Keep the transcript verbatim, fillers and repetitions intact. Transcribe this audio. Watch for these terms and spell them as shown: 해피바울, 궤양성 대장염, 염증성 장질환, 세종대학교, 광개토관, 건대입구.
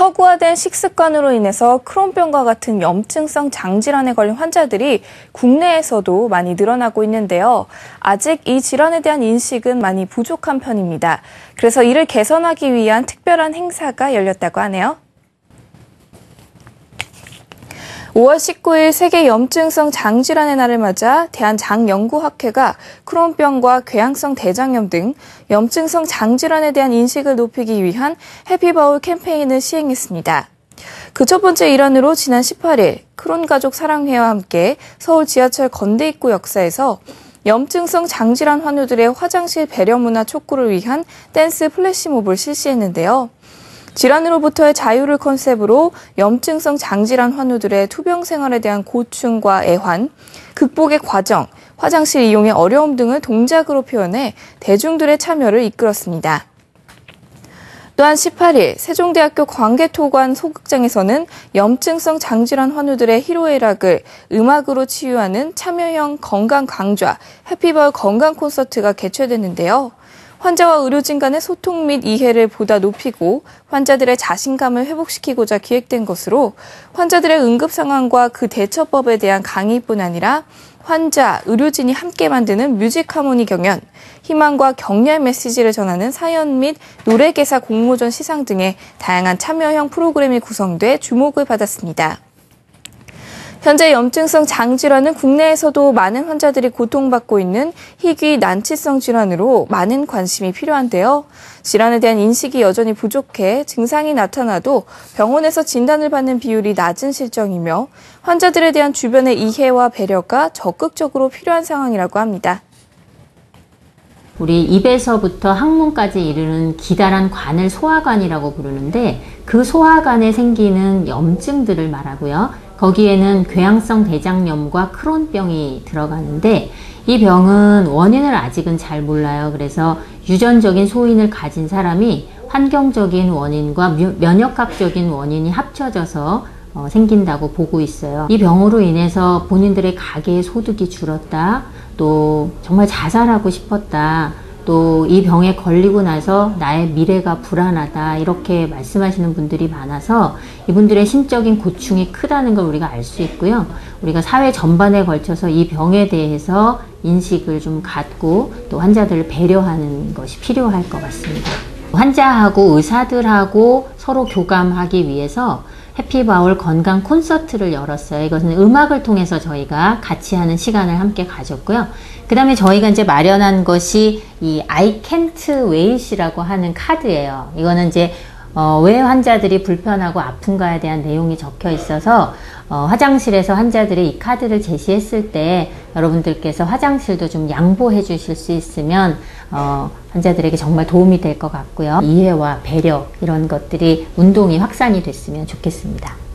서구화된 식습관으로 인해서 크론병과 같은 염증성 장질환에 걸린 환자들이 국내에서도 많이 늘어나고 있는데요. 아직 이 질환에 대한 인식은 많이 부족한 편입니다. 그래서 이를 개선하기 위한 특별한 행사가 열렸다고 하네요. 오월 십구일 세계 염증성 장질환의 날을 맞아 대한장연구학회가 크론병과 궤양성 대장염 등 염증성 장질환에 대한 인식을 높이기 위한 해피바울 캠페인을 시행했습니다. 그 첫 번째 일환으로 지난 십팔일 크론가족 사랑회와 함께 서울 지하철 건대입구 역사에서 염증성 장질환 환우들의 화장실 배려 문화 촉구를 위한 댄스 플래시몹을 실시했는데요. 질환으로부터의 자유를 컨셉으로 염증성 장질환 환우들의 투병 생활에 대한 고충과 애환, 극복의 과정, 화장실 이용의 어려움 등을 동작으로 표현해 대중들의 참여를 이끌었습니다. 또한 십팔일 세종대학교 광개토관 소극장에서는 염증성 장질환 환우들의 희로애락을 음악으로 치유하는 참여형 건강 강좌, 해피바울 건강 콘서트가 개최됐는데요. 환자와 의료진 간의 소통 및 이해를 보다 높이고 환자들의 자신감을 회복시키고자 기획된 것으로 환자들의 응급 상황과 그 대처법에 대한 강의뿐 아니라 환자, 의료진이 함께 만드는 뮤직 하모니 경연, 희망과 격려의 메시지를 전하는 사연 및 노래개사 공모전 시상 등의 다양한 참여형 프로그램이 구성돼 주목을 받았습니다. 현재 염증성 장질환은 국내에서도 많은 환자들이 고통받고 있는 희귀 난치성 질환으로 많은 관심이 필요한데요. 질환에 대한 인식이 여전히 부족해 증상이 나타나도 병원에서 진단을 받는 비율이 낮은 실정이며 환자들에 대한 주변의 이해와 배려가 적극적으로 필요한 상황이라고 합니다. 우리 입에서부터 항문까지 이르는 기다란 관을 소화관이라고 부르는데 그 소화관에 생기는 염증들을 말하고요. 거기에는 궤양성 대장염과 크론병이 들어가는데 이 병은 원인을 아직은 잘 몰라요. 그래서 유전적인 소인을 가진 사람이 환경적인 원인과 면역학적인 원인이 합쳐져서 어, 생긴다고 보고 있어요. 이 병으로 인해서 본인들의 가계의 소득이 줄었다, 또 정말 자살하고 싶었다, 또 이 병에 걸리고 나서 나의 미래가 불안하다 이렇게 말씀하시는 분들이 많아서 이분들의 심적인 고충이 크다는 걸 우리가 알 수 있고요. 우리가 사회 전반에 걸쳐서 이 병에 대해서 인식을 좀 갖고 또 환자들을 배려하는 것이 필요할 것 같습니다. 환자하고 의사들하고 서로 교감하기 위해서 해피바울 건강 콘서트를 열었어요. 이것은 음악을 통해서 저희가 같이 하는 시간을 함께 가졌고요. 그 다음에 저희가 이제 마련한 것이 이 I can't wait이라고 하는 카드예요. 이거는 이제 어, 왜 환자들이 불편하고 아픈가에 대한 내용이 적혀 있어서 어, 화장실에서 환자들이 이 카드를 제시했을 때 여러분들께서 화장실도 좀 양보해 주실 수 있으면 어, 환자들에게 정말 도움이 될 것 같고요. 이해와 배려 이런 것들이 운동이 확산이 됐으면 좋겠습니다.